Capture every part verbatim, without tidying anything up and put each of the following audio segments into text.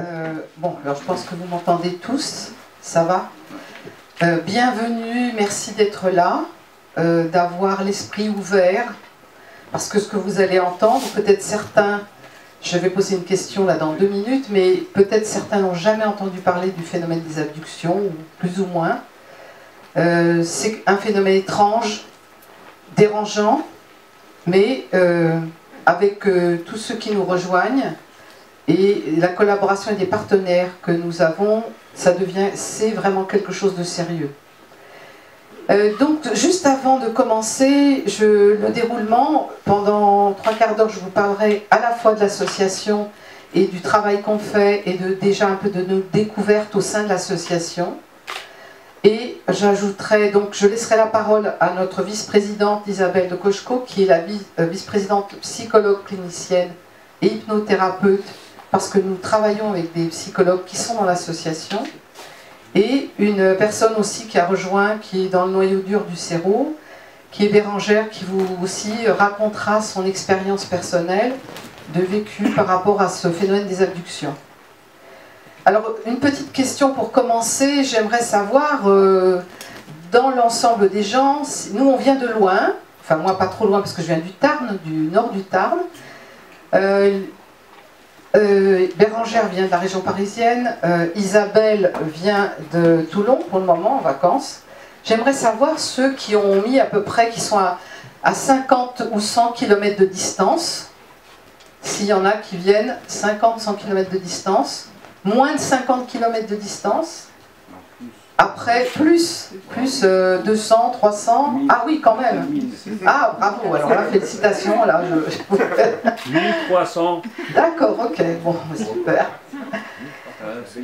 Euh, bon, alors je pense que vous m'entendez tous, ça va? Euh, bienvenue, merci d'être là, euh, d'avoir l'esprit ouvert, parce que ce que vous allez entendre, peut-être certains, je vais poser une question là dans deux minutes, mais peut-être certains n'ont jamais entendu parler du phénomène des abductions, ou plus ou moins. Euh, c'est un phénomène étrange, dérangeant, mais euh, avec euh, tous ceux qui nous rejoignent, et la collaboration et des partenaires que nous avons, ça devient, c'est vraiment quelque chose de sérieux. Euh, donc, juste avant de commencer je, le déroulement, pendant trois quarts d'heure, je vous parlerai à la fois de l'association et du travail qu'on fait, et de, déjà un peu de nos découvertes au sein de l'association. Et j'ajouterai, donc, je laisserai la parole à notre vice-présidente Isabelle de Koshko, qui est la vice-présidente psychologue clinicienne et hypnothérapeute, parce que nous travaillons avec des psychologues qui sont dans l'association, et une personne aussi qui a rejoint, qui est dans le noyau dur du CERO, qui est Bérangère, qui vous aussi racontera son expérience personnelle de vécu par rapport à ce phénomène des abductions. Alors, une petite question pour commencer, j'aimerais savoir, euh, dans l'ensemble des gens, nous on vient de loin, enfin moi pas trop loin parce que je viens du Tarn, du nord du Tarn, euh, Euh, Bérangère vient de la région parisienne, euh, Isabelle vient de Toulon pour le moment en vacances. J'aimerais savoir ceux qui ont mis à peu près, qui sont à, à cinquante ou cent kilomètres de distance, s'il y en a qui viennent cinquante à cent kilomètres de distance, moins de cinquante kilomètres de distance, après plus, plus euh, deux cents, trois cents, ah oui quand même, ah bravo, alors là félicitations, là je... mille trois cents. D'accord, ok, bon, super.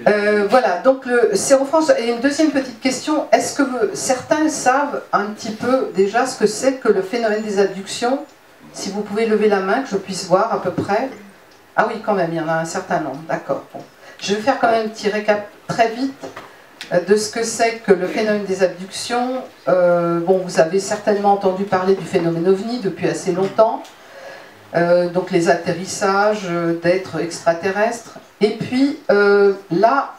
Euh, voilà, donc le CERO France, et une deuxième petite question, est-ce que vous, certains savent un petit peu déjà ce que c'est que le phénomène des abductions? Si vous pouvez lever la main, que je puisse voir à peu près. Ah oui quand même, il y en a un certain nombre, d'accord. Bon. Je vais faire quand même un petit récap très vite de ce que c'est que le phénomène des abductions. Euh, bon, vous avez certainement entendu parler du phénomène OVNI depuis assez longtemps, euh, donc les atterrissages d'êtres extraterrestres, et puis euh, là,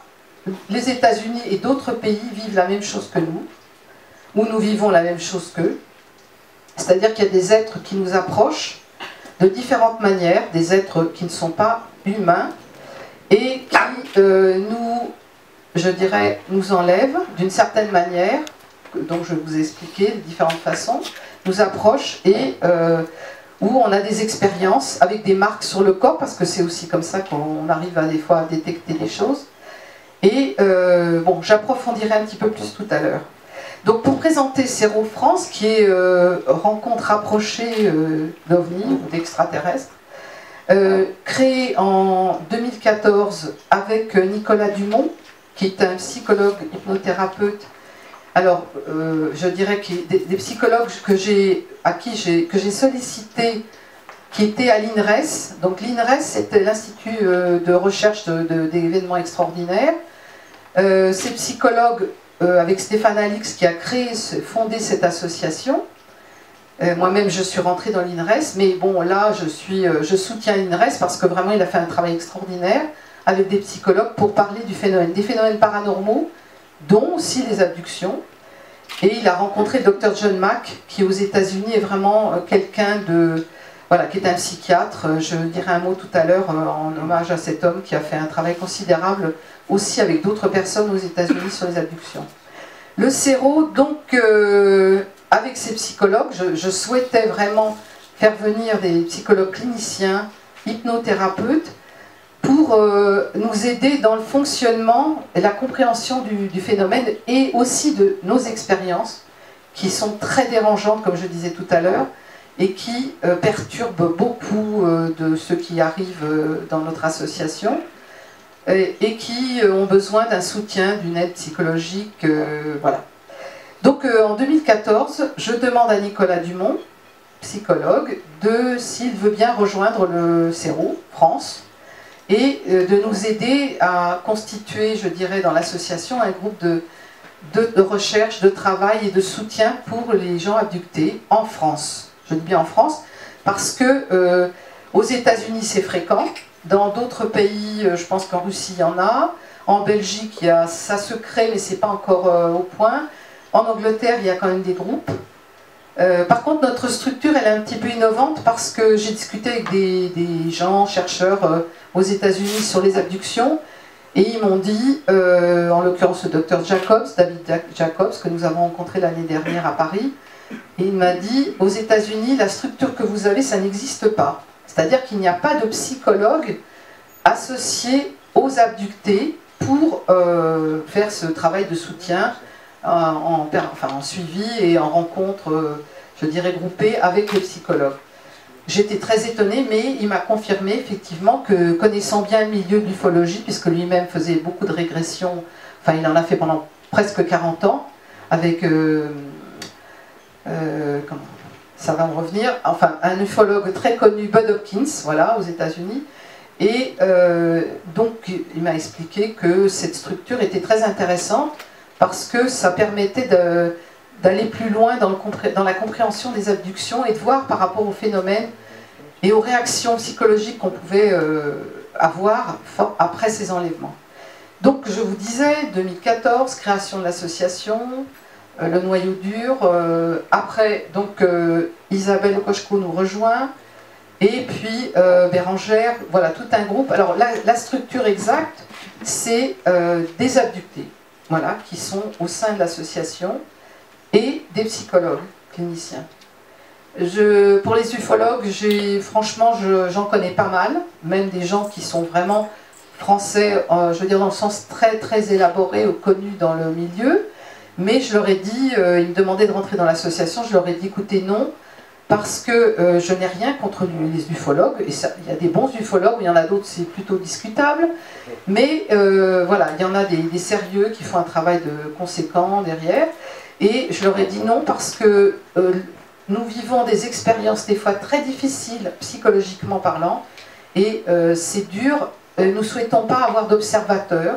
les États-Unis et d'autres pays vivent la même chose que nous, ou nous vivons la même chose qu'eux, c'est-à-dire qu'il y a des êtres qui nous approchent de différentes manières, des êtres qui ne sont pas humains, et qui euh, nous... je dirais, nous enlève d'une certaine manière, donc je vais vous expliquer de différentes façons, nous approche, et euh, où on a des expériences avec des marques sur le corps, parce que c'est aussi comme ça qu'on arrive à des fois à détecter des choses. Et euh, bon, j'approfondirai un petit peu plus tout à l'heure. Donc pour présenter CERO France, qui est euh, rencontre rapprochée euh, d'OVNI ou d'extraterrestres, euh, créée en deux mille quatorze avec Nicolas Dumont, qui est un psychologue hypnothérapeute. Alors, euh, je dirais que des, des psychologues que j'ai, à qui j'ai, que j'ai sollicité, qui étaient à l'INRES. Donc l'INRES, c'était l'Institut de recherche d'événements extraordinaires. Euh, ces psychologues, euh, avec Stéphane Allix, qui a créé, fondé cette association. Euh, Moi-même, je suis rentrée dans l'INRES, mais bon, là, je, suis, euh, je soutiens l'INRES parce que vraiment, il a fait un travail extraordinaire avec des psychologues pour parler du phénomène, des phénomènes paranormaux, dont aussi les abductions. Et il a rencontré le docteur John Mack, qui aux États-Unis est vraiment quelqu'un de... voilà, qui est un psychiatre. Je dirai un mot tout à l'heure en hommage à cet homme qui a fait un travail considérable aussi avec d'autres personnes aux États-Unis sur les abductions. Le CERO, donc, euh, avec ses psychologues, je, je souhaitais vraiment faire venir des psychologues cliniciens, hypnothérapeutes, pour euh, nous aider dans le fonctionnement et la compréhension du, du phénomène, et aussi de nos expériences qui sont très dérangeantes, comme je disais tout à l'heure, et qui euh, perturbent beaucoup euh, de ceux qui arrivent euh, dans notre association, et, et qui euh, ont besoin d'un soutien, d'une aide psychologique. Euh, voilà. Donc euh, en deux mille quatorze, je demande à Nicolas Dumont, psychologue, de s'il veut bien rejoindre le CERO France et euh, de nous aider à constituer, je dirais, dans l'association, un groupe de, de, de recherche, de travail et de soutien pour les gens abductés en France. Je dis bien en France, parce que euh, aux États-Unis c'est fréquent, dans d'autres pays, euh, je pense qu'en Russie il y en a, en Belgique il y a, ça se crée mais c'est pas encore euh, au point. En Angleterre, il y a quand même des groupes. Euh, par contre, notre structure, elle est un petit peu innovante parce que j'ai discuté avec des, des gens, chercheurs euh, aux États-Unis sur les abductions et ils m'ont dit, euh, en l'occurrence le docteur Jacobs, David Jacobs, que nous avons rencontré l'année dernière à Paris, et il m'a dit, aux États-Unis, la structure que vous avez, ça n'existe pas. C'est-à-dire qu'il n'y a pas de psychologue associé aux abductés pour euh, faire ce travail de soutien. En, enfin, en suivi et en rencontre, euh, je dirais, groupée avec le psychologue. J'étais très étonnée, mais il m'a confirmé effectivement que, connaissant bien le milieu de l'ufologie, puisque lui-même faisait beaucoup de régressions, enfin il en a fait pendant presque quarante ans, avec, euh, euh, comment, ça va me revenir, enfin un ufologue très connu, Bud Hopkins, voilà, aux États-Unis. Et euh, donc il m'a expliqué que cette structure était très intéressante, parce que ça permettait d'aller plus loin dans, le, dans la compréhension des abductions et de voir par rapport aux phénomènes et aux réactions psychologiques qu'on pouvait euh, avoir après ces enlèvements. Donc je vous disais, deux mille quatorze, création de l'association, euh, le noyau dur, euh, après donc euh, Isabelle de Koshko nous rejoint, et puis euh, Bérangère, voilà tout un groupe. Alors la, la structure exacte, c'est euh, des abductés. Voilà, qui sont au sein de l'association, et des psychologues cliniciens. Je, pour les ufologues, franchement, j'en connais pas mal, même des gens qui sont vraiment français, euh, je veux dire dans le sens très très élaboré ou connu dans le milieu, mais je leur ai dit, euh, ils me demandaient de rentrer dans l'association, je leur ai dit écoutez non, parce que euh, je n'ai rien contre les ufologues, et ça, il y a des bons ufologues, il y en a d'autres, c'est plutôt discutable, mais euh, voilà, il y en a des, des sérieux qui font un travail de conséquent derrière, et je leur ai dit non parce que euh, nous vivons des expériences des fois très difficiles, psychologiquement parlant, et euh, c'est dur, nous ne souhaitons pas avoir d'observateurs,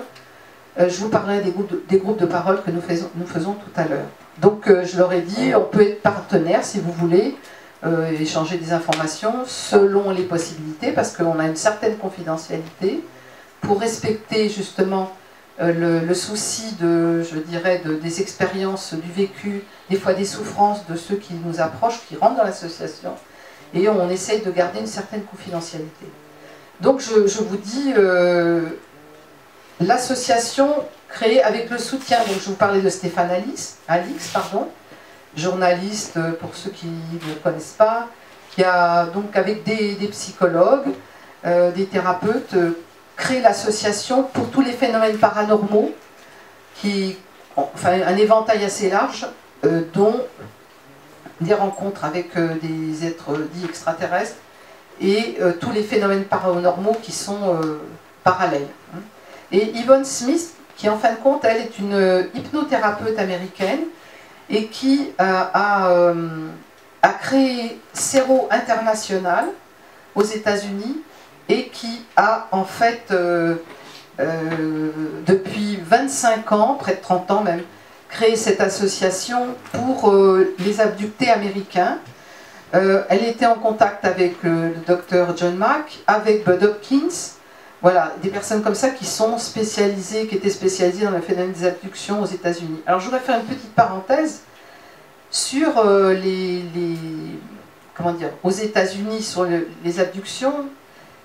euh, je vous parlerai des groupes de, des groupes de parole que nous faisons, nous faisons tout à l'heure. Donc euh, je leur ai dit, on peut être partenaire si vous voulez, Euh, échanger des informations selon les possibilités, parce qu'on a une certaine confidentialité, pour respecter justement euh, le, le souci de, je dirais, de, des expériences, du vécu, des fois des souffrances de ceux qui nous approchent, qui rentrent dans l'association, et on essaye de garder une certaine confidentialité. Donc je, je vous dis, euh, l'association créée avec le soutien, donc je vous parlais de Stéphane Allix, Allix pardon, journaliste, pour ceux qui ne connaissent pas, qui a donc avec des, des psychologues, euh, des thérapeutes, euh, créé l'association pour tous les phénomènes paranormaux, qui, enfin un éventail assez large, euh, dont des rencontres avec euh, des êtres euh, dits extraterrestres, et euh, tous les phénomènes paranormaux qui sont euh, parallèles. Et Yvonne Smith, qui en fin de compte, elle est une euh, hypnothérapeute américaine, et qui a, a, a créé Cero International aux États-Unis et qui a en fait, euh, euh, depuis vingt-cinq ans, près de trente ans même, créé cette association pour euh, les abductés américains. Euh, elle était en contact avec euh, le docteur John Mack, avec Bud Hopkins, voilà, des personnes comme ça qui sont spécialisées, qui étaient spécialisées dans le phénomène des abductions aux États-Unis. Alors je voudrais faire une petite parenthèse sur euh, les, les... comment dire, aux États-Unis sur le, les abductions,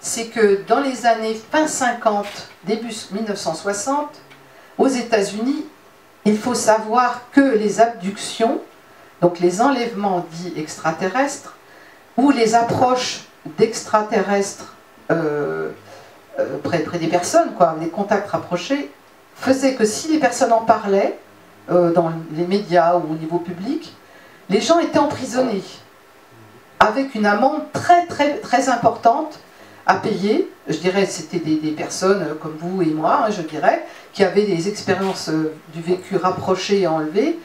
c'est que dans les années fin cinquante, début mille neuf cent soixante, aux États-Unis, il faut savoir que les abductions, donc les enlèvements dits extraterrestres, ou les approches d'extraterrestres, euh, Près, près des personnes, quoi, les contacts rapprochés, faisaient que si les personnes en parlaient, euh, dans les médias ou au niveau public, les gens étaient emprisonnés, avec une amende très très très importante à payer. Je dirais c'était des, des personnes comme vous et moi, hein, je dirais, qui avaient des expériences euh, du vécu rapprochées et enlevées,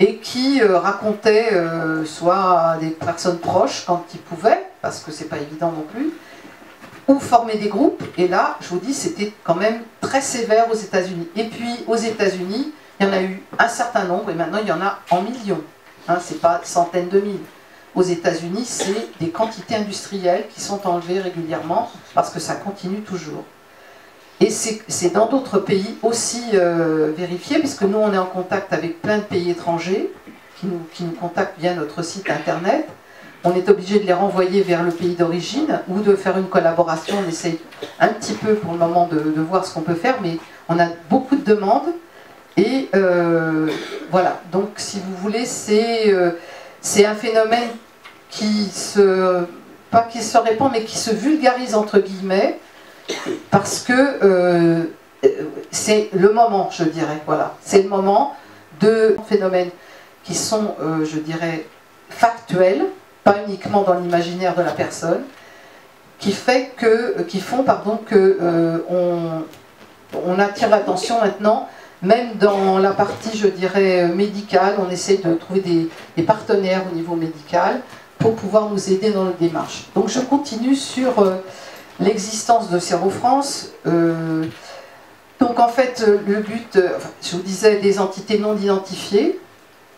et qui euh, racontait euh, soit à des personnes proches quand ils pouvaient, parce que c'est pas évident non plus, ou former des groupes. Et là, je vous dis, c'était quand même très sévère aux États-Unis. Et puis, aux États-Unis, il y en a eu un certain nombre, et maintenant il y en a en millions. Hein, c'est pas centaines de mille. Aux États-Unis, c'est des quantités industrielles qui sont enlevées régulièrement parce que ça continue toujours. Et c'est dans d'autres pays aussi euh, vérifié, puisque nous, on est en contact avec plein de pays étrangers qui nous, qui nous contactent via notre site internet. On est obligé de les renvoyer vers le pays d'origine ou de faire une collaboration. On essaye un petit peu pour le moment de, de voir ce qu'on peut faire, mais on a beaucoup de demandes. Et euh, voilà, donc si vous voulez, c'est euh, un phénomène qui se, pas qui se répand, mais qui se vulgarise entre guillemets, parce que euh, c'est le moment, je dirais, voilà, c'est le moment de phénomènes qui sont, euh, je dirais, factuels, pas uniquement dans l'imaginaire de la personne, qui, fait que, qui font pardon, que euh, on, on attire l'attention maintenant. Même dans la partie, je dirais, médicale, on essaie de trouver des, des partenaires au niveau médical pour pouvoir nous aider dans la démarche. Donc je continue sur euh, l'existence de CERO France. Euh, donc en fait, le but, euh, je vous disais, des entités non identifiées.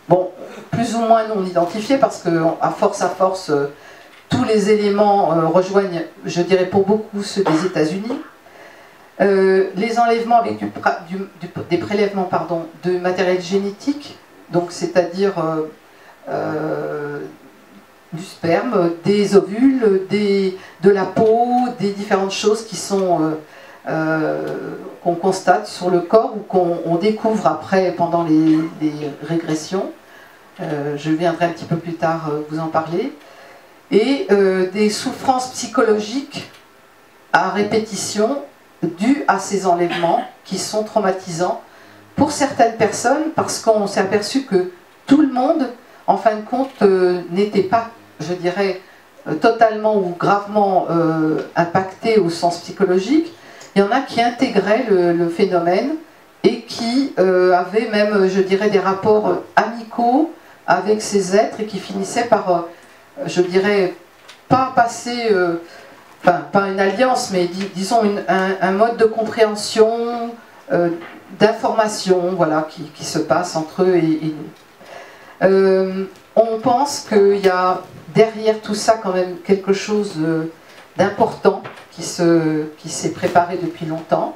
Bon, plus ou moins non identifiées, parce que à force à force, euh, tous les éléments euh, rejoignent, je dirais pour beaucoup, ceux des États-Unis. Euh, les enlèvements avec du, du, du, des prélèvements pardon, de matériel génétique, donc c'est-à-dire euh, euh, du sperme, des ovules, des, de la peau, des différentes choses qui sont euh, euh, qu'on constate sur le corps ou qu'on découvre après pendant les, les régressions. Euh, je viendrai un petit peu plus tard euh, vous en parler. Et euh, des souffrances psychologiques à répétition dû à ces enlèvements qui sont traumatisants pour certaines personnes, parce qu'on s'est aperçu que tout le monde, en fin de compte, euh, n'était pas, je dirais, euh, totalement ou gravement euh, impacté au sens psychologique. Il y en a qui intégraient le, le phénomène et qui euh, avaient même, je dirais, des rapports amicaux avec ces êtres et qui finissaient par, euh, je dirais, pas passer... Euh, Enfin, pas une alliance, mais dis, disons une, un, un mode de compréhension, euh, d'information, voilà, qui, qui se passe entre eux et, et nous. Euh, on pense qu'il y a derrière tout ça quand même quelque chose d'important qui se, qui s'est préparé depuis longtemps,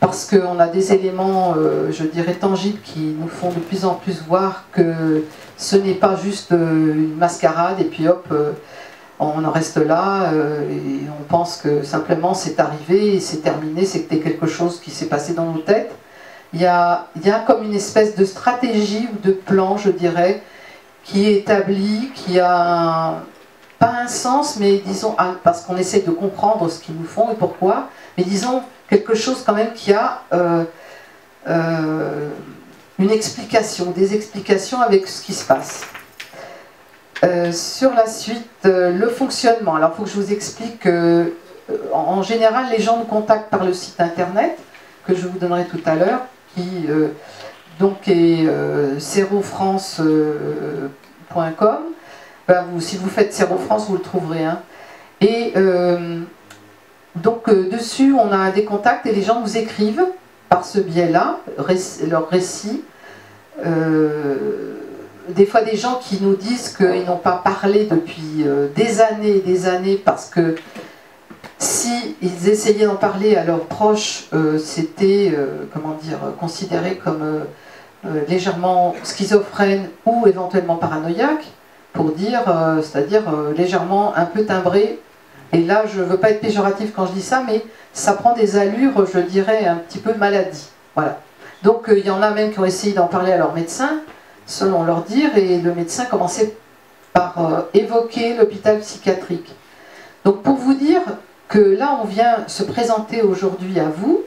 parce qu'on a des éléments, euh, je dirais, tangibles qui nous font de plus en plus voir que ce n'est pas juste une mascarade et puis hop... Euh, on en reste là euh, et on pense que simplement c'est arrivé et c'est terminé, c'était quelque chose qui s'est passé dans nos têtes. Il y a, il y a comme une espèce de stratégie ou de plan, je dirais, qui est établi, qui a un, pas un sens, mais disons, ah, parce qu'on essaie de comprendre ce qu'ils nous font et pourquoi, mais disons quelque chose quand même qui a euh, euh, une explication, des explications avec ce qui se passe. Euh, sur la suite, euh, le fonctionnement. Alors, il faut que je vous explique euh, en, en général, les gens nous contactent par le site internet, que je vous donnerai tout à l'heure, qui euh, donc est euh, cero france point com. Ben, vous, si vous faites Cero France, vous le trouverez. Hein. Et euh, donc, euh, dessus, on a des contacts et les gens nous écrivent par ce biais-là, réc- leur récit. Euh, Des fois, des gens qui nous disent qu'ils n'ont pas parlé depuis des années et des années parce que si ils essayaient d'en parler à leurs proches, euh, c'était, euh, comment dire, considéré comme euh, euh, légèrement schizophrène ou éventuellement paranoïaque, pour dire, euh, c'est-à-dire euh, légèrement un peu timbré. Et là, je ne veux pas être péjoratif quand je dis ça, mais ça prend des allures, je dirais, un petit peu maladie. Voilà. Donc, il euh, y en a même qui ont essayé d'en parler à leur médecin, selon leur dire, et le médecin commençait par euh, évoquer l'hôpital psychiatrique. Donc pour vous dire que là on vient se présenter aujourd'hui à vous,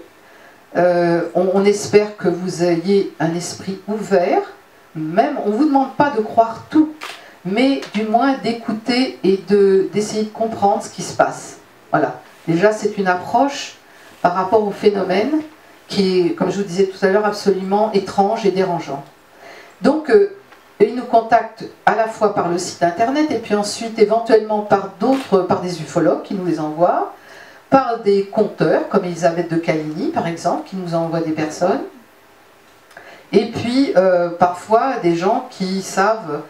euh, on, on espère que vous ayez un esprit ouvert, même on ne vous demande pas de croire tout, mais du moins d'écouter et de d'essayer de comprendre ce qui se passe. Voilà, déjà c'est une approche par rapport au phénomène qui est, comme je vous disais tout à l'heure, absolument étrange et dérangeant. Donc, euh, ils nous contactent à la fois par le site internet et puis ensuite éventuellement par d'autres, par des ufologues qui nous les envoient, par des conteurs comme Elisabeth de Caligny par exemple, qui nous envoie des personnes, et puis euh, parfois des gens qui savent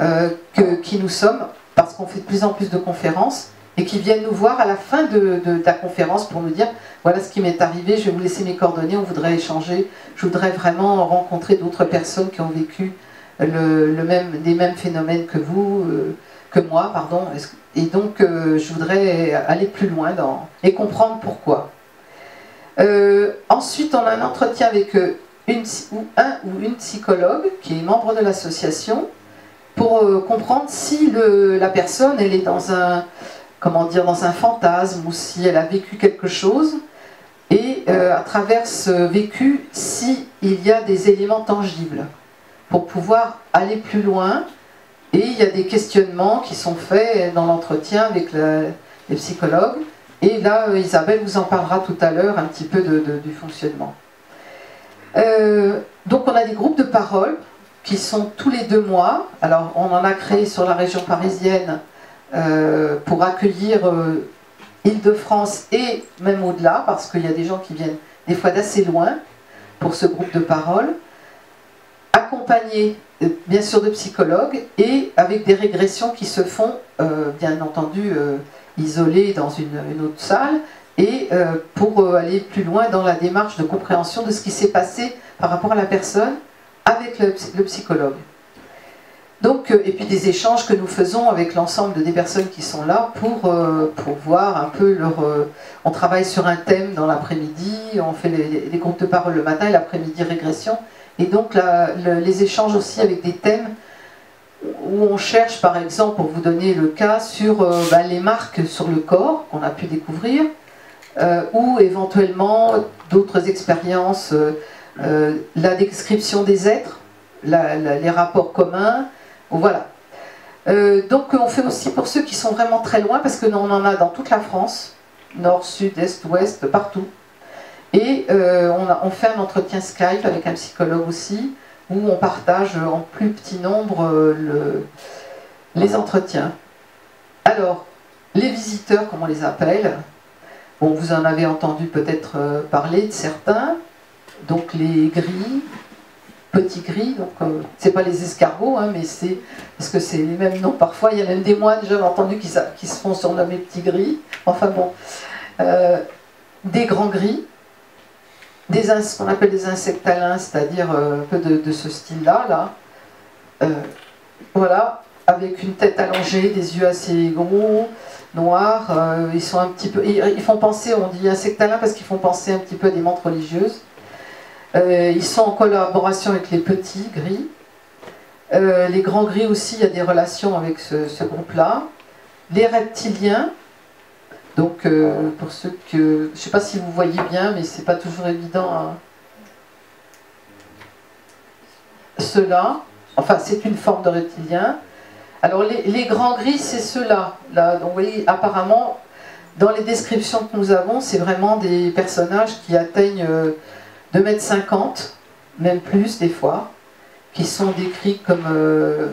euh, que, qui nous sommes parce qu'on fait de plus en plus de conférences et qui viennent nous voir à la fin de, de, de la conférence pour nous dire « voilà ce qui m'est arrivé, je vais vous laisser mes coordonnées, on voudrait échanger, je voudrais vraiment rencontrer d'autres personnes qui ont vécu le, le même, les mêmes phénomènes que vous, euh, que moi, pardon, et donc euh, je voudrais aller plus loin dans, et comprendre pourquoi. Euh, » Ensuite, on a un entretien avec une, ou un ou une psychologue qui est membre de l'association pour euh, comprendre si le, la personne elle est dans un... comment dire, dans un fantasme, ou si elle a vécu quelque chose, et euh, à travers ce vécu, s'il y a des éléments tangibles, pour pouvoir aller plus loin, et il y a des questionnements qui sont faits dans l'entretien avec la, les psychologues, et là, Isabelle vous en parlera tout à l'heure, un petit peu de, de, du fonctionnement. Euh, donc on a des groupes de parole, qui sont tous les deux mois, alors on en a créé sur la région parisienne, Euh, pour accueillir euh, Île-de-France et même au-delà, parce qu'il y a des gens qui viennent des fois d'assez loin pour ce groupe de parole, accompagnés euh, bien sûr de psychologues et avec des régressions qui se font euh, bien entendu euh, isolées dans une, une autre salle et euh, pour euh, aller plus loin dans la démarche de compréhension de ce qui s'est passé par rapport à la personne avec le, le psychologue. Donc, et puis des échanges que nous faisons avec l'ensemble des personnes qui sont là pour, euh, pour voir un peu leur... Euh, on travaille sur un thème dans l'après-midi, on fait les, les groupes de parole le matin et l'après-midi régression. Et donc la, le, les échanges aussi avec des thèmes où on cherche par exemple, pour vous donner le cas, sur euh, bah, les marques sur le corps qu'on a pu découvrir, euh, ou éventuellement d'autres expériences, euh, euh, la description des êtres, la, la, les rapports communs. Voilà. Euh, donc on fait aussi pour ceux qui sont vraiment très loin, parce que nous, on en a dans toute la France, nord, sud, est, ouest, partout. Et euh, on, a, on fait un entretien Skype avec un psychologue aussi, où on partage en plus petit nombre euh, le, les entretiens. Alors, les visiteurs, comme on les appelle, bon, vous en avez entendu peut-être parler de certains, donc les gris, petits gris, donc euh, c'est pas les escargots, hein, mais c'est parce que c'est les mêmes noms parfois. Il y a même des moines, j'avais entendu, qui, qui se font surnommer petits gris. Enfin bon, euh, des grands gris, des ce qu'on appelle des insectalins, c'est-à-dire euh, un peu de, de ce style-là, là, là. Euh, voilà, avec une tête allongée, des yeux assez gros, noirs. Euh, ils sont un petit peu, ils, ils font penser, on dit insectalins parce qu'ils font penser un petit peu à des mantes religieuses. Euh, ils sont en collaboration avec les petits gris. Euh, les grands gris aussi, il y a des relations avec ce, ce groupe-là. Les reptiliens, donc euh, pour ceux que... Je ne sais pas si vous voyez bien, mais c'est pas toujours évident. Hein. Ceux-là, enfin c'est une forme de reptilien. Alors les, les grands gris, c'est ceux-là. Là, donc vous voyez, apparemment, dans les descriptions que nous avons, c'est vraiment des personnages qui atteignent... Euh, deux mètres cinquante, même plus des fois, qui sont décrits comme euh,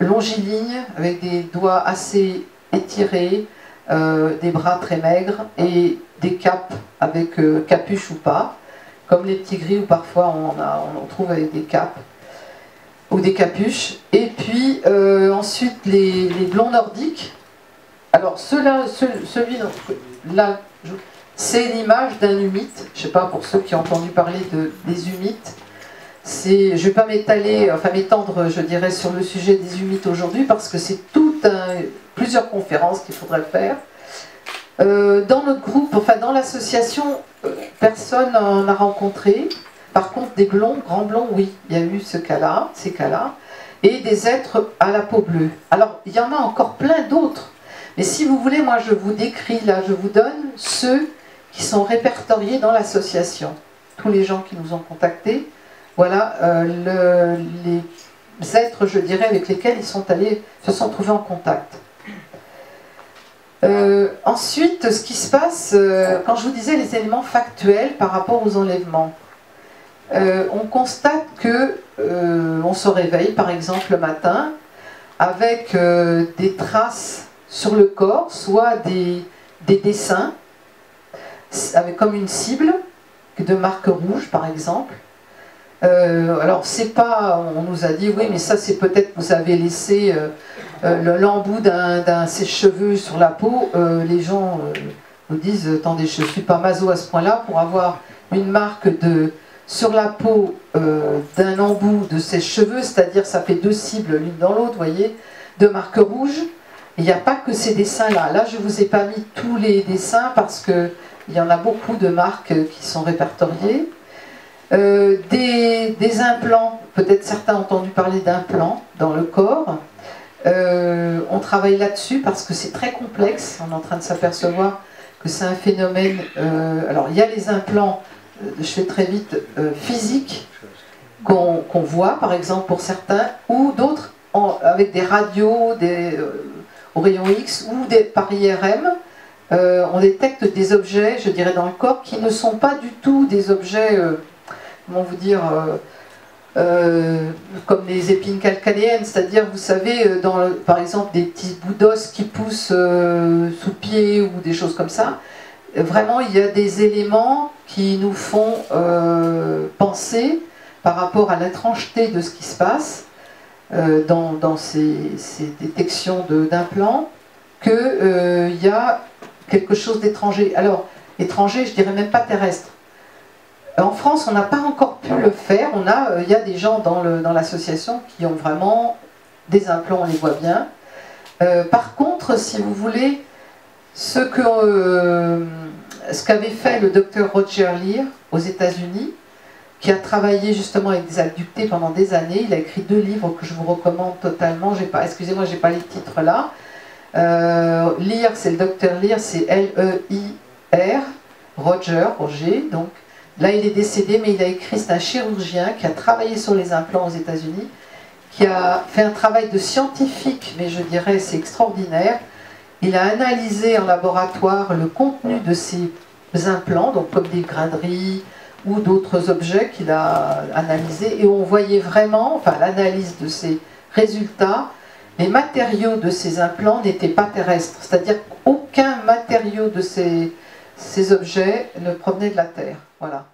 longilignes, avec des doigts assez étirés, euh, des bras très maigres, et des capes avec euh, capuche ou pas, comme les petits gris, où parfois on, a, on en trouve avec des capes, ou des capuches. Et puis euh, ensuite les, les blonds nordiques. Alors ceux-là, celui-là, je... c'est l'image d'un humite, je ne sais pas pour ceux qui ont entendu parler de, des humites. Je ne vais pas m'étaler, enfin m'étendre, je dirais, sur le sujet des humites aujourd'hui, parce que c'est tout un, plusieurs conférences qu'il faudrait faire. Euh, dans notre groupe, enfin dans l'association, euh, personne n'en a rencontré. Par contre, des blonds, grands blonds, oui, il y a eu ce cas-là, ces cas-là, et des êtres à la peau bleue. Alors, il y en a encore plein d'autres. Mais si vous voulez, moi je vous décris, là, je vous donne ceux qui sont répertoriés dans l'association. Tous les gens qui nous ont contactés, voilà euh, le, les êtres, je dirais, avec lesquels ils sont allés, se sont trouvés en contact. Euh, ensuite, ce qui se passe, euh, quand je vous disais les éléments factuels par rapport aux enlèvements, euh, on constate que euh, on se réveille par exemple le matin avec euh, des traces sur le corps, soit des, des dessins avec comme une cible de marque rouge par exemple. Euh, alors c'est pas, on nous a dit oui mais ça c'est peut-être vous avez laissé euh, euh, l'embout d'un d'un sèche-cheveux sur la peau. Euh, les gens euh, nous disent attendez, je suis pas maso à ce point-là pour avoir une marque de sur la peau euh, d'un embout de sèche-cheveux, c'est-à-dire ça fait deux cibles l'une dans l'autre, voyez, de marque rouge. Il n'y a pas que ces dessins-là. Là je vous ai pas mis tous les dessins parce que il y en a beaucoup de marques qui sont répertoriées. Euh, des, des implants, peut-être certains ont entendu parler d'implants dans le corps. Euh, on travaille là-dessus parce que c'est très complexe, on est en train de s'apercevoir que c'est un phénomène... Euh, alors il y a les implants, je fais très vite, euh, physiques, qu'on qu'on voit par exemple pour certains, ou d'autres avec des radios, des, euh, au rayon X, ou des, par I R M. Euh, on détecte des objets, je dirais, dans le corps qui ne sont pas du tout des objets... Euh, comment vous dire, euh, euh, comme les épines calcanéennes, c'est-à-dire, vous savez, dans le, par exemple, des petits bouts d'os qui poussent euh, sous pied ou des choses comme ça. Vraiment, il y a des éléments qui nous font euh, penser par rapport à l'étrangeté de ce qui se passe euh, dans, dans ces, ces détections d'implants, qu'il euh, y a quelque chose d'étranger. Alors, étranger, je dirais même pas terrestre. En France, on n'a pas encore pu le faire. On a, il y a des gens dans le, dans l'association qui ont vraiment des implants, on les voit bien. Euh, par contre, si vous voulez, ce que, euh, ce qu'avait fait le docteur Roger Lear aux États-Unis, qui a travaillé justement avec des abductés pendant des années, il a écrit deux livres que je vous recommande totalement. J'ai pas, excusez-moi, j'ai pas les titres là. Euh, Lear, c'est le docteur Lear, c'est L E I R, Roger, Roger, donc. Là, il est décédé, mais il a écrit, c'est un chirurgien qui a travaillé sur les implants aux États-Unis, qui a fait un travail de scientifique, mais je dirais c'est extraordinaire. Il a analysé en laboratoire le contenu de ces implants, donc comme des grains de riz ou d'autres objets qu'il a analysés, et on voyait vraiment, enfin l'analyse de ces résultats, les matériaux de ces implants n'étaient pas terrestres, c'est-à-dire qu'aucun matériau de ces... ces objets ne provenaient de la Terre. Voilà.